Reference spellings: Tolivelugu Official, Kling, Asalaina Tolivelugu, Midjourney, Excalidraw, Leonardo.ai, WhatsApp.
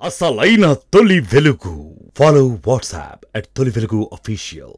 Asalaina Tolivelugu. Follow WhatsApp at Tolivelugu Official.